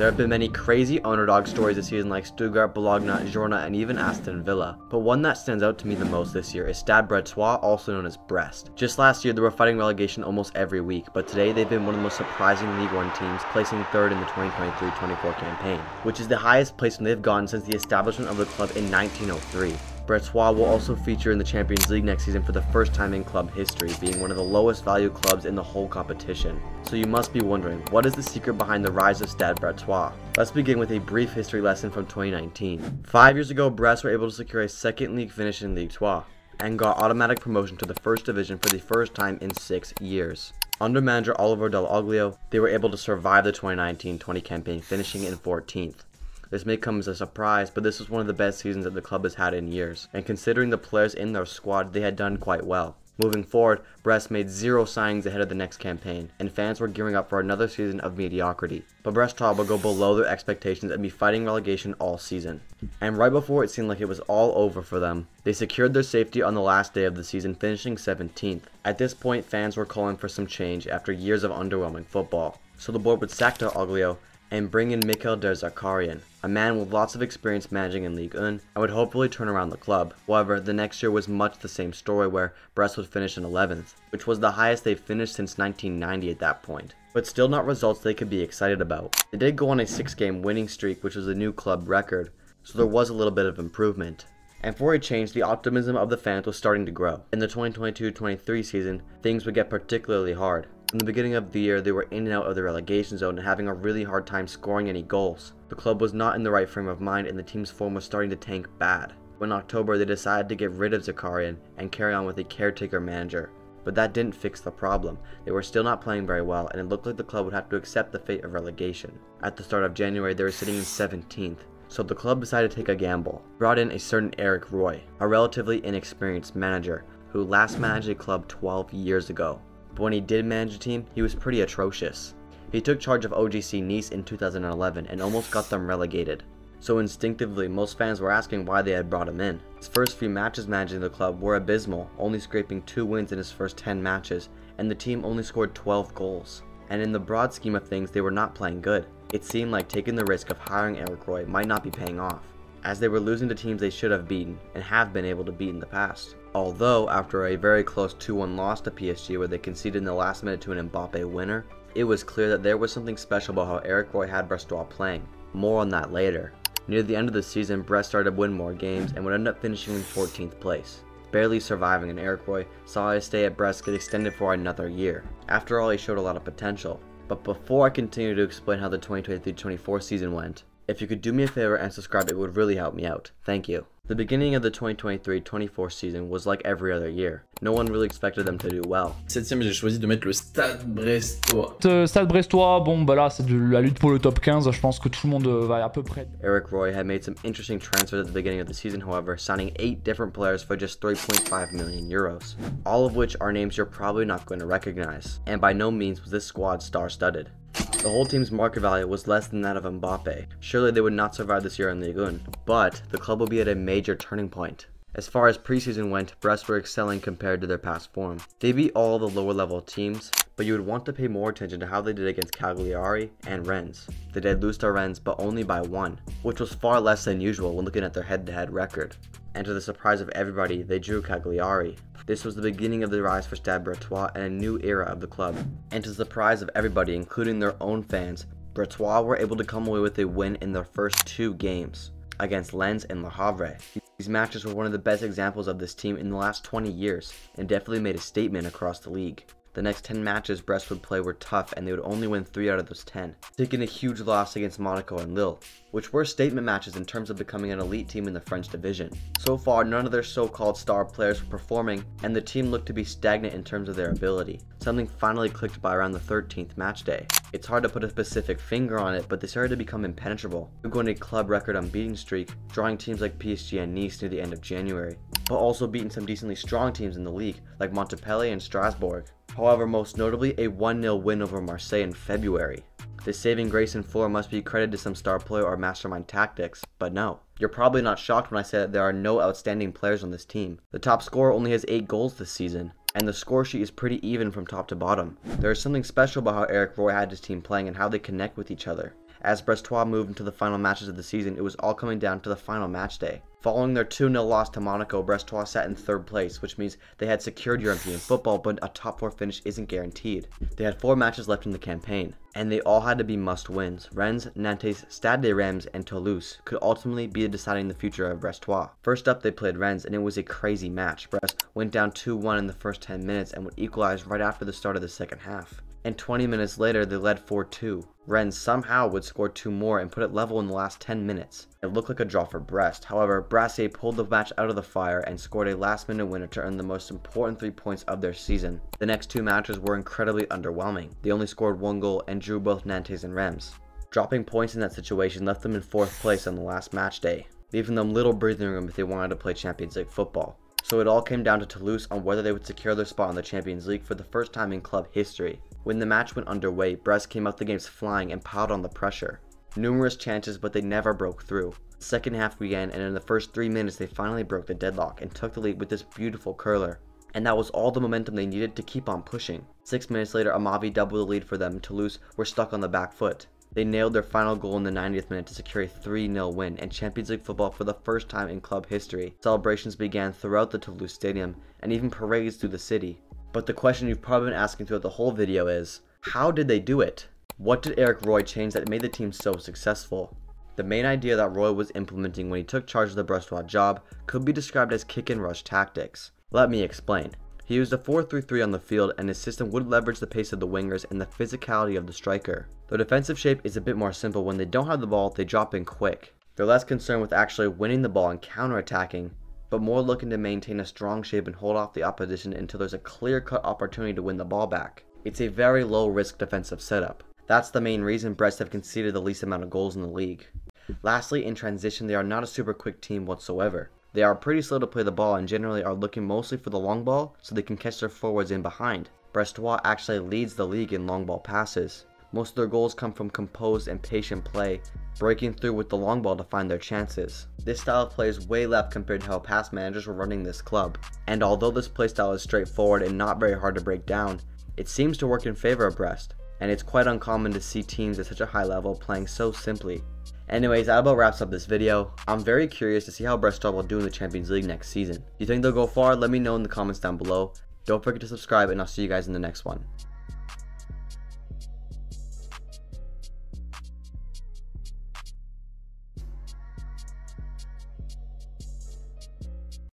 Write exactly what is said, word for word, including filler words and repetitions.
There have been many crazy underdog stories this season like Stuttgart, Bologna, Girona, and even Aston Villa. But one that stands out to me the most this year is Stade Brestois, also known as Brest. Just last year, they were fighting relegation almost every week, but today they've been one of the most surprising League one teams, placing third in the twenty twenty-three twenty-four campaign, which is the highest placement they've gotten since the establishment of the club in nineteen oh three. Brestois will also feature in the Champions League next season for the first time in club history, being one of the lowest value clubs in the whole competition. So you must be wondering, what is the secret behind the rise of Stade Brestois? Let's begin with a brief history lesson from twenty nineteen. Five years ago, Brest were able to secure a second league finish in Ligue two, and got automatic promotion to the first division for the first time in six years. Under manager Oliver Del Aglio, they were able to survive the twenty nineteen twenty campaign, finishing in fourteenth. This may come as a surprise, but this was one of the best seasons that the club has had in years, and considering the players in their squad, they had done quite well. Moving forward, Brest made zero signings ahead of the next campaign, and fans were gearing up for another season of mediocrity. But Brestois will go below their expectations and be fighting relegation all season. And right before it seemed like it was all over for them, they secured their safety on the last day of the season, finishing seventeenth. At this point, fans were calling for some change after years of underwhelming football. So the board would sack Del Aglio and bring in Mikel Der Zakarian, a man with lots of experience managing in Ligue one, and would hopefully turn around the club. However, the next year was much the same story, where Brest would finish in eleventh, which was the highest they've finished since nineteen ninety at that point, but still not results they could be excited about. They did go on a six game winning streak, which was a new club record, so there was a little bit of improvement. And for a change, the optimism of the fans was starting to grow. In the twenty twenty-two twenty-three season, things would get particularly hard. From the beginning of the year, they were in and out of the relegation zone and having a really hard time scoring any goals. The club was not in the right frame of mind and the team's form was starting to tank bad. In October, they decided to get rid of Zakarian and carry on with a caretaker manager. But that didn't fix the problem. They were still not playing very well and it looked like the club would have to accept the fate of relegation. At the start of January, they were sitting in seventeenth. So the club decided to take a gamble. Brought in a certain Eric Roy, a relatively inexperienced manager who last managed a club twelve years ago. But when he did manage a team, he was pretty atrocious. He took charge of O G C Nice in two thousand eleven and almost got them relegated. So instinctively, most fans were asking why they had brought him in. His first few matches managing the club were abysmal, only scraping two wins in his first ten matches, and the team only scored twelve goals. And in the broad scheme of things, they were not playing good. It seemed like taking the risk of hiring Eric Roy might not be paying off, as they were losing to teams they should have beaten and have been able to beat in the past. Although, after a very close two one loss to P S G where they conceded in the last minute to an Mbappe winner, it was clear that there was something special about how Eric Roy had Brestois playing. More on that later. Near the end of the season, Brest started to win more games and would end up finishing in fourteenth place, barely surviving, and Eric Roy saw his stay at Brest get extended for another year. After all, he showed a lot of potential. But before I continue to explain how the twenty twenty-three twenty-four season went, if you could do me a favor and subscribe, it would really help me out. Thank you. The beginning of the twenty twenty-three twenty-four season was like every other year. No one really expected them to do well. Septième, j'ai choisi de mettre le Stade Brestois. Euh, Stade Brestois, bon, bah là, c'est la lutte pour le top quinze. Je pense que tout le monde euh, va à peu près. Eric Roy had made some interesting transfers at the beginning of the season, however, signing eight different players for just three point five million euros, all of which are names you're probably not going to recognize. And by no means was this squad star-studded. The whole team's market value was less than that of Mbappe. Surely they would not survive this year in Ligue one, but the club will be at a major turning point. As far as preseason went, Brest were excelling compared to their past form. They beat all the lower level teams, but you would want to pay more attention to how they did against Cagliari and Rennes. They did lose to Rennes, but only by one, which was far less than usual when looking at their head-to-head record. And to the surprise of everybody, they drew Cagliari. This was the beginning of the rise for Stade Brestois and a new era of the club. And to the surprise of everybody, including their own fans, Brestois were able to come away with a win in their first two games, against Lens and Le Havre. These matches were one of the best examples of this team in the last twenty years, and definitely made a statement across the league. The next ten matches Brest would play were tough, and they would only win three out of those ten, taking a huge loss against Monaco and Lille, which were statement matches in terms of becoming an elite team in the French division. So far, none of their so-called star players were performing, and the team looked to be stagnant in terms of their ability. Something finally clicked by around the thirteenth matchday. It's hard to put a specific finger on it, but they started to become impenetrable. They went a club record unbeaten streak, drawing teams like P S G and Nice near the end of January, but also beating some decently strong teams in the league, like Montpellier and Strasbourg. However, most notably, a one nil win over Marseille in February. The saving grace in form must be credited to some star player or mastermind tactics, but no. You're probably not shocked when I say that there are no outstanding players on this team. The top scorer only has eight goals this season, and the score sheet is pretty even from top to bottom. There is something special about how Eric Roy had his team playing and how they connect with each other. As Brestois moved into the final matches of the season, it was all coming down to the final match day. Following their two nil loss to Monaco, Brestois sat in third place, which means they had secured European football, but a top four finish isn't guaranteed. They had four matches left in the campaign, and they all had to be must-wins. Rennes, Nantes, Stade de Reims, and Toulouse could ultimately be deciding the future of Brestois. First up, they played Rennes, and it was a crazy match. Brest went down two one in the first ten minutes and would equalize right after the start of the second half. And twenty minutes later, they led four two. Rennes somehow would score two more and put it level in the last ten minutes. It looked like a draw for Brest. However, Brasseur pulled the match out of the fire and scored a last-minute winner to earn the most important three points of their season. The next two matches were incredibly underwhelming. They only scored one goal and drew both Nantes and Reims. Dropping points in that situation left them in fourth place on the last match day, leaving them little breathing room if they wanted to play Champions League football. So it all came down to Toulouse on whether they would secure their spot in the Champions League for the first time in club history. When the match went underway, Brest came out the games flying and piled on the pressure. Numerous chances, but they never broke through. The second half began, and in the first three minutes they finally broke the deadlock and took the lead with this beautiful curler. And that was all the momentum they needed to keep on pushing. Six minutes later, Amavi doubled the lead for them. Toulouse were stuck on the back foot. They nailed their final goal in the ninetieth minute to secure a three nil win and Champions League football for the first time in club history. Celebrations began throughout the Toulouse stadium and even parades through the city. But the question you've probably been asking throughout the whole video is, how did they do it? What did Eric Roy change that made the team so successful? The main idea that Roy was implementing when he took charge of the Brestois job could be described as kick and rush tactics. Let me explain. He used a four three three on the field, and his system would leverage the pace of the wingers and the physicality of the striker. Their defensive shape is a bit more simple. When they don't have the ball, they drop in quick. They're less concerned with actually winning the ball and counterattacking, but more looking to maintain a strong shape and hold off the opposition until there's a clear-cut opportunity to win the ball back. It's a very low-risk defensive setup. That's the main reason Brest have conceded the least amount of goals in the league. Lastly, in transition, they are not a super quick team whatsoever. They are pretty slow to play the ball and generally are looking mostly for the long ball so they can catch their forwards in behind. Brestois actually leads the league in long ball passes. Most of their goals come from composed and patient play, breaking through with the long ball to find their chances. This style of play is way left compared to how past managers were running this club, and although this playstyle is straightforward and not very hard to break down, it seems to work in favor of Brest, and it's quite uncommon to see teams at such a high level playing so simply. Anyways, that about wraps up this video. I'm very curious to see how Brestois will do in the Champions League next season. Do you think they'll go far? Let me know in the comments down below. Don't forget to subscribe, and I'll see you guys in the next one.